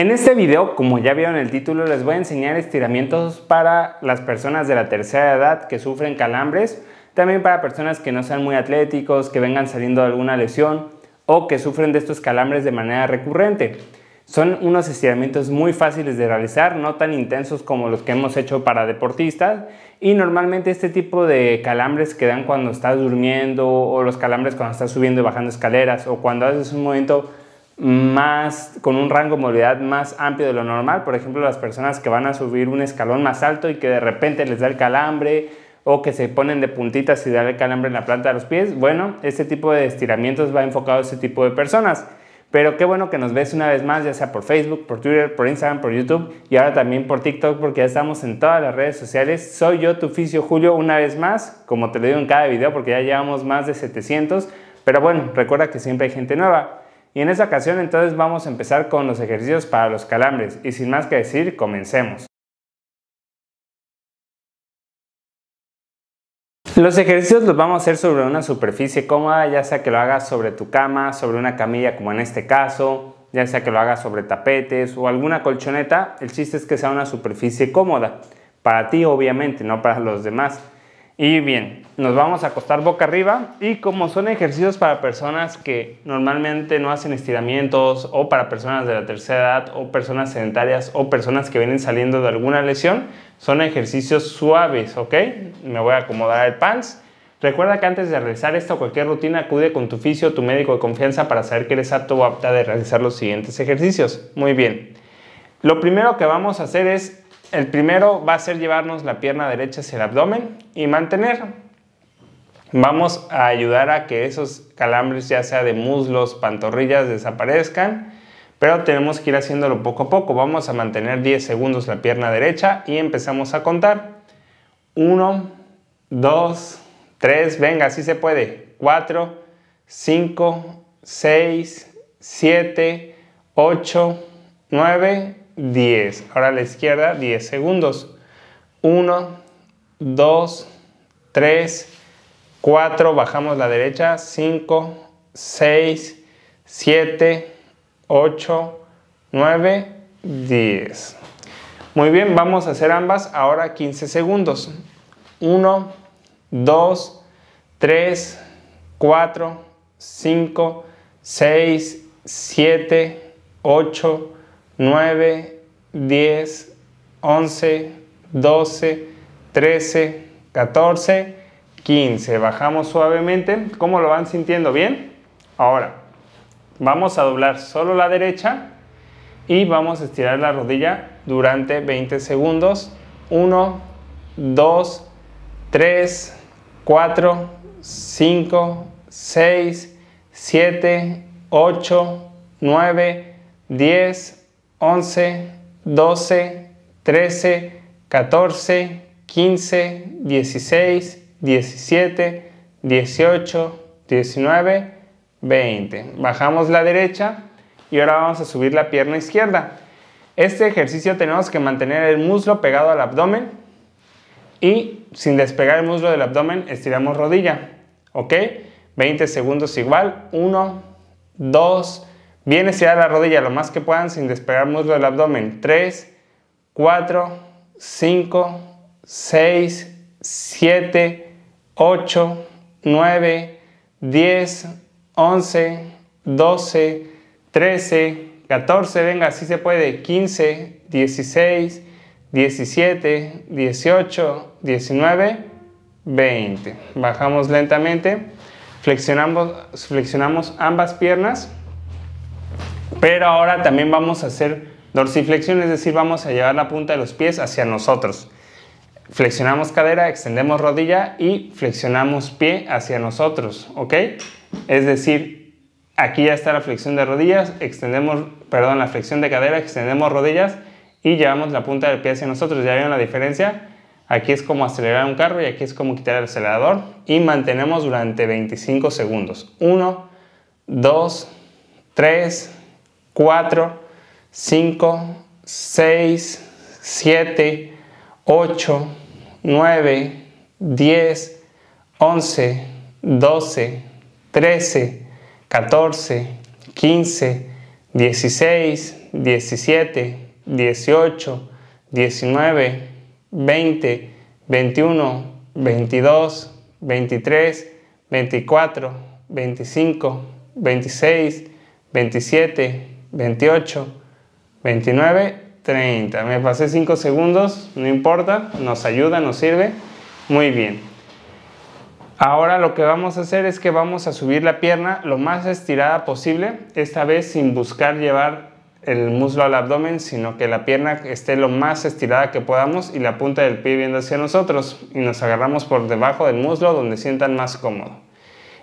En este video, como ya vieron el título, les voy a enseñar estiramientos para las personas de la tercera edad que sufren calambres, también para personas que no sean muy atléticos, que vengan saliendo de alguna lesión o que sufren de estos calambres de manera recurrente. Son unos estiramientos muy fáciles de realizar, no tan intensos como los que hemos hecho para deportistas, y normalmente este tipo de calambres que dan cuando estás durmiendo o los calambres cuando estás subiendo y bajando escaleras o cuando haces un movimiento más con un rango de movilidad más amplio de lo normal. Por ejemplo, las personas que van a subir un escalón más alto y que de repente les da el calambre, o que se ponen de puntitas y da el calambre en la planta de los pies. Bueno, este tipo de estiramientos va enfocado a ese tipo de personas. Pero qué bueno que nos ves una vez más, ya sea por Facebook, por Twitter, por Instagram, por YouTube y ahora también por TikTok, porque ya estamos en todas las redes sociales. Soy yo, tu fisio Julio, una vez más, como te lo digo en cada video, porque ya llevamos más de 700. Pero bueno, recuerda que siempre hay gente nueva. Y en esta ocasión entonces vamos a empezar con los ejercicios para los calambres y sin más que decir, comencemos. Los ejercicios los vamos a hacer sobre una superficie cómoda, ya sea que lo hagas sobre tu cama, sobre una camilla como en este caso, ya sea que lo hagas sobre tapetes o alguna colchoneta. El chiste es que sea una superficie cómoda, para ti obviamente, no para los demás. Y bien, nos vamos a acostar boca arriba y como son ejercicios para personas que normalmente no hacen estiramientos o para personas de la tercera edad o personas sedentarias o personas que vienen saliendo de alguna lesión, son ejercicios suaves, ¿ok? Me voy a acomodar el pants. Recuerda que antes de realizar esta o cualquier rutina acude con tu fisio o tu médico de confianza para saber que eres apto o apta de realizar los siguientes ejercicios. Muy bien. Lo primero que vamos a hacer es el primero va a ser llevarnos la pierna derecha hacia el abdomen y mantener. Vamos a ayudar a que esos calambres, ya sea de muslos, pantorrillas, desaparezcan, pero tenemos que ir haciéndolo poco a poco. Vamos a mantener 10 segundos la pierna derecha y empezamos a contar. 1, 2, 3, venga, así se puede. 4, 5, 6, 7, 8, 9, 10. Ahora a la izquierda, 10 segundos. 1, 2, 3, 4. Bajamos la derecha. 5, 6, 7, 8, 9, 10. Muy bien, vamos a hacer ambas. Ahora 15 segundos. 1, 2, 3, 4, 5, 6, 7, 8, 9, 10, 11, 12, 13, 14, 15. Bajamos suavemente. ¿Cómo lo van sintiendo? ¿Bien? Ahora vamos a doblar solo la derecha y vamos a estirar la rodilla durante 20 segundos. 1, 2, 3, 4, 5, 6, 7, 8, 9, 10, 11, 12, 13, 14, 15, 16, 17, 18, 19, 20. Bajamos la derecha y ahora vamos a subir la pierna izquierda. Este ejercicio tenemos que mantener el muslo pegado al abdomen y sin despegar el muslo del abdomen estiramos rodilla. ¿Ok? 20 segundos igual. 1, 2, bien estirada la rodilla lo más que puedan sin despegar muslo del abdomen. 3, 4, 5, 6, 7, 8, 9, 10, 11, 12, 13, 14, venga, así se puede. 15, 16, 17, 18, 19, 20. Bajamos lentamente, flexionamos ambas piernas. Pero ahora también vamos a hacer dorsiflexión, es decir, vamos a llevar la punta de los pies hacia nosotros. Flexionamos cadera, extendemos rodilla y flexionamos pie hacia nosotros, ¿ok? Es decir, aquí ya está la flexión de rodillas, la flexión de cadera, extendemos rodillas y llevamos la punta del pie hacia nosotros. ¿Ya vieron la diferencia? Aquí es como acelerar un carro y aquí es como quitar el acelerador y mantenemos durante 25 segundos. 1, 2, 3, 4, 5, 6, 7, 8, 9, 10, 11, 12, 13, 14, 15, 16, 17, 18, 19, 20, 21, 22, 23, 24, 25, 26, 27, 28, 29, 30. Me pasé 5 segundos, no importa, nos ayuda, nos sirve. Muy bien. Ahora lo que vamos a hacer es que vamos a subir la pierna lo más estirada posible, esta vez sin buscar llevar el muslo al abdomen, sino que la pierna esté lo más estirada que podamos y la punta del pie viendo hacia nosotros, y nos agarramos por debajo del muslo donde sientan más cómodo.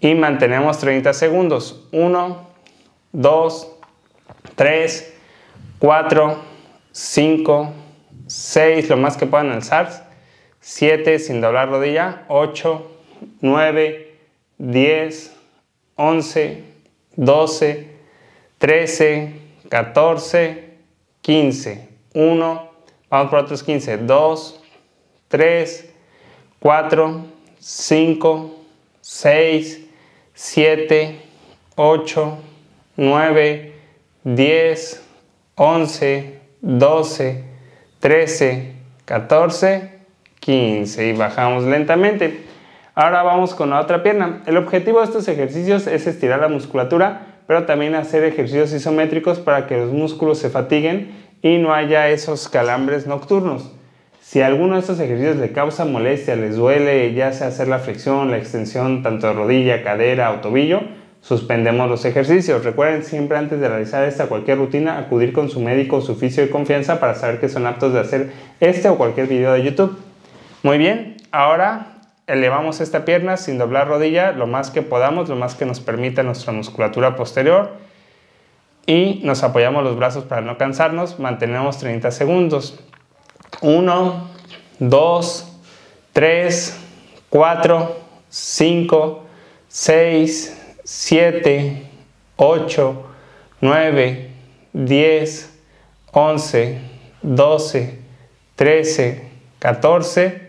Y mantenemos 30 segundos. 1, 2, 3, 4, 5, 6, lo más que puedan alzar, 7 sin doblar rodilla, 8, 9, 10, 11, 12, 13, 14, 15, 1, vamos por otros 15, 2, 3, 4, 5, 6, 7, 8, 9, 10, 11, 12, 13, 14, 15 y bajamos lentamente. Ahora vamos con la otra pierna. El objetivo de estos ejercicios es estirar la musculatura, pero también hacer ejercicios isométricos para que los músculos se fatiguen y no haya esos calambres nocturnos. Si alguno de estos ejercicios le causa molestia, les duele, ya sea hacer la flexión, la extensión, tanto de rodilla, cadera o tobillo, suspendemos los ejercicios. Recuerden siempre antes de realizar cualquier rutina, acudir con su médico o su fisio de confianza para saber que son aptos de hacer o cualquier video de YouTube. Muy bien, ahora elevamos esta pierna sin doblar rodilla lo más que podamos, lo más que nos permita nuestra musculatura posterior, y nos apoyamos los brazos para no cansarnos. Mantenemos 30 segundos. 1, 2, 3, 4, 5, 6, 7, 8, 9, 10, 11, 12, 13, 14,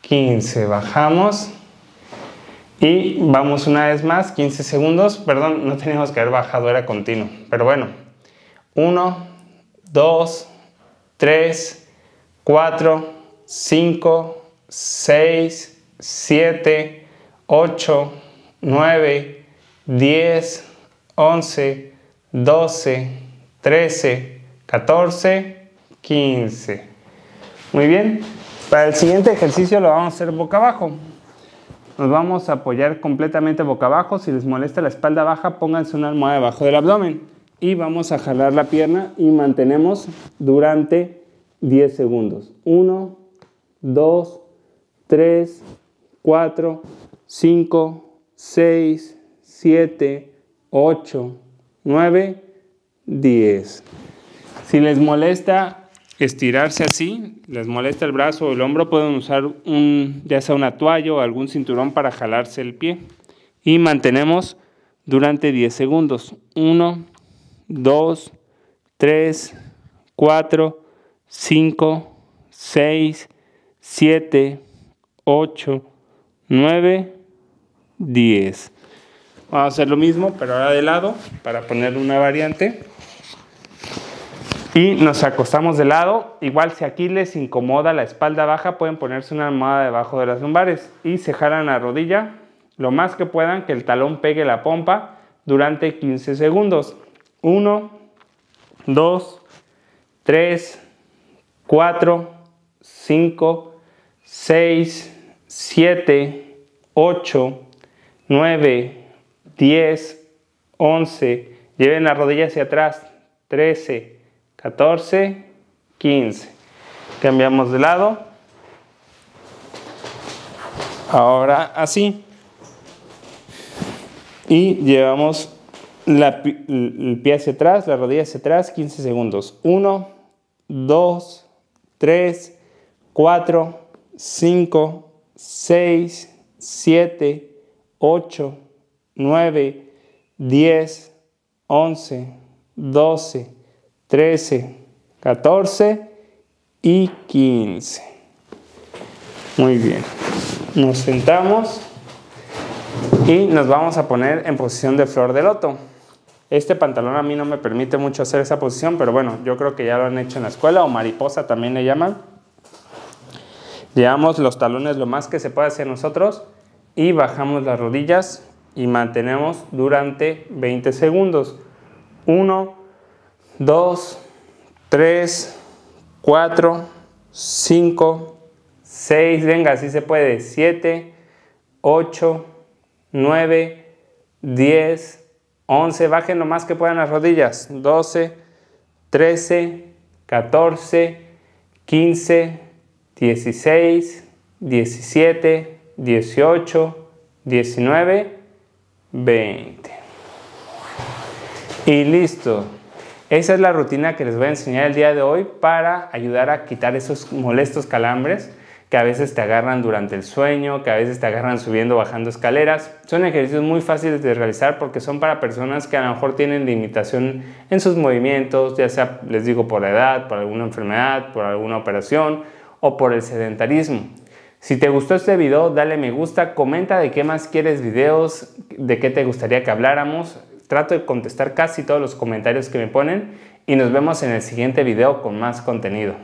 15, bajamos y vamos una vez más, 15 segundos, perdón, no teníamos que haber bajado, era continuo, pero bueno. 1, 2, 3, 4, 5, 6, 7, 8, 9, 10, 11, 12, 13, 14, 15. Muy bien. Para el siguiente ejercicio lo vamos a hacer boca abajo. Nos vamos a apoyar completamente boca abajo. Si les molesta la espalda baja, pónganse una almohada debajo del abdomen. Y vamos a jalar la pierna y mantenemos durante 10 segundos. 1, 2, 3, 4, 5, 6, 7, 8, 9, 10. Si les molesta estirarse así, les molesta el brazo o el hombro, pueden usar ya sea una toalla o algún cinturón para jalarse el pie. Y mantenemos durante 10 segundos. 1, 2, 3, 4, 5, 6, 7, 8, 9, 10. Vamos a hacer lo mismo, pero ahora de lado, para ponerle una variante. Y nos acostamos de lado. Igual si aquí les incomoda la espalda baja, pueden ponerse una almohada debajo de las lumbares y se jalan la rodilla lo más que puedan, que el talón pegue la pompa durante 15 segundos. 1, 2, 3, 4, 5, 6, 7, 8, 9, 10, 11. Lleven la rodilla hacia atrás. 13, 14, 15. Cambiamos de lado. Ahora así. Y llevamos el pie hacia atrás, la rodilla hacia atrás, 15 segundos. 1, 2, 3, 4, 5, 6, 7, 8, 9, 10, 11, 12, 13, 14 y 15. Muy bien. Nos sentamos y nos vamos a poner en posición de flor de loto. Este pantalón a mí no me permite mucho hacer esa posición, pero bueno, yo creo que ya lo han hecho en la escuela, o mariposa también le llaman. Llevamos los talones lo más que se pueda hacia nosotros y bajamos las rodillas y mantenemos durante 20 segundos. 1, 2, 3, 4, 5, 6, venga, así se puede, 7, 8, 9, 10, 11, bajen lo más que puedan las rodillas, 12, 13, 14, 15, 16, 17, 18, 19, 20. Y listo. Esa es la rutina que les voy a enseñar el día de hoy para ayudar a quitar esos molestos calambres que a veces te agarran durante el sueño, que a veces te agarran subiendo o bajando escaleras. Son ejercicios muy fáciles de realizar porque son para personas que a lo mejor tienen limitación en sus movimientos, ya sea, les digo, por la edad, por alguna enfermedad, por alguna operación o por el sedentarismo. Si te gustó este video, dale me gusta, comenta de qué más quieres videos, de qué te gustaría que habláramos. Trato de contestar casi todos los comentarios que me ponen y nos vemos en el siguiente video con más contenido.